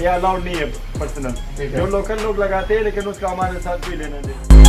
ये अलाउड नहीं है पर्सनल, जो लोकल लोग लगाते हैं लेकिन उसका हमारे साथ भी लेना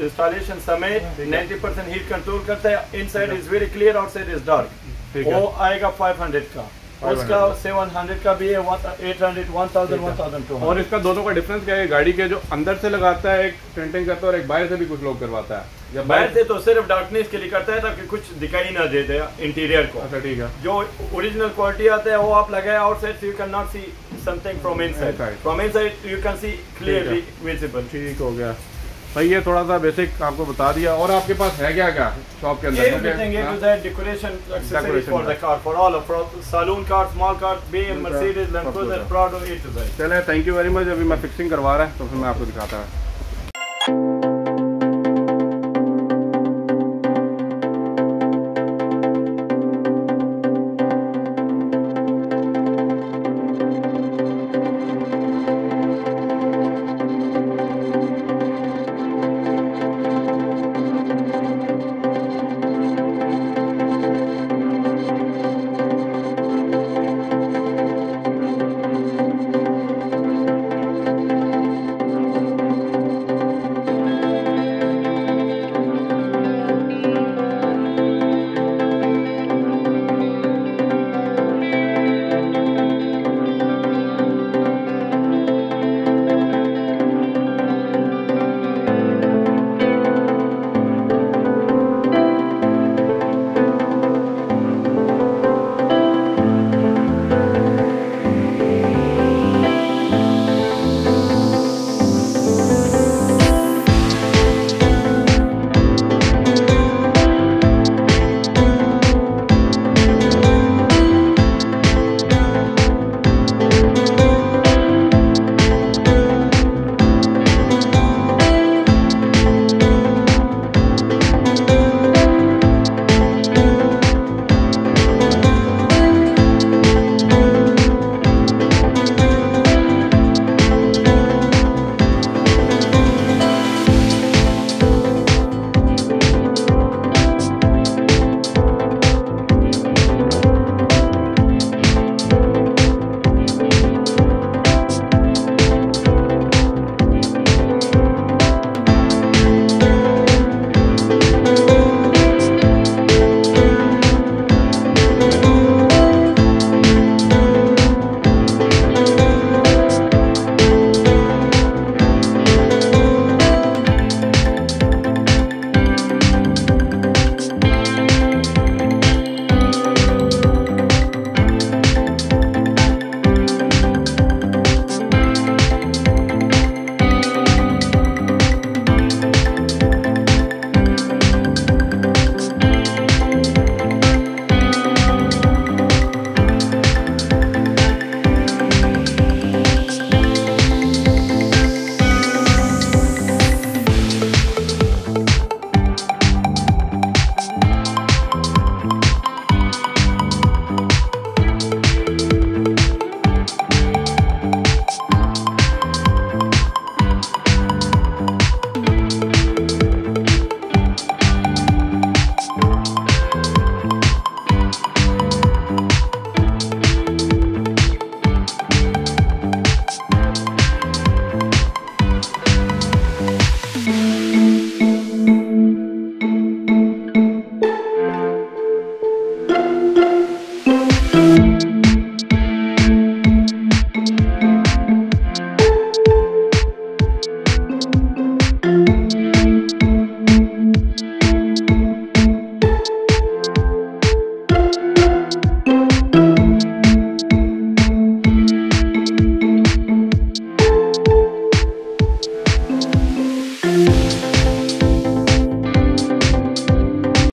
installation समय 90% हीट कंट्रोल करता है. Inside is very clear, outside is dark. वो आएगा 500 का, उसका 700 का भी है, 800, 1000, 1200. और इसका दोनों का डिफरेंस क्या है? गाड़ी के जो अंदर से लगाता है एक पेंटिंग करता है और एक बाहर से भी कुछ लोग करवाता है. जब बाहर से तो सिर्फ डार्कनेस के लिए करता है ताकि कुछ दिखाई ना दे दे इंटीरियर को. अच्छा ठीक है, जो ओरिजिनल क्वालिटी आता है वो आप लगाए outside, you can not see something from inside. From inside you can see clearly visible. ठीक हो गया भाई, ये थोड़ा सा बेसिक आपको बता दिया. और आपके पास है क्या क्या शॉप के अंदर? Everything is that decoration accessories for the car, for all for saloon car, small car, BMW, Mercedes, Land Cruiser, Prado, A to Z. चले, थैंक यू वेरी मच. अभी मैं फिक्सिंग करवा रहा है तो फिर मैं आपको दिखाता हूं.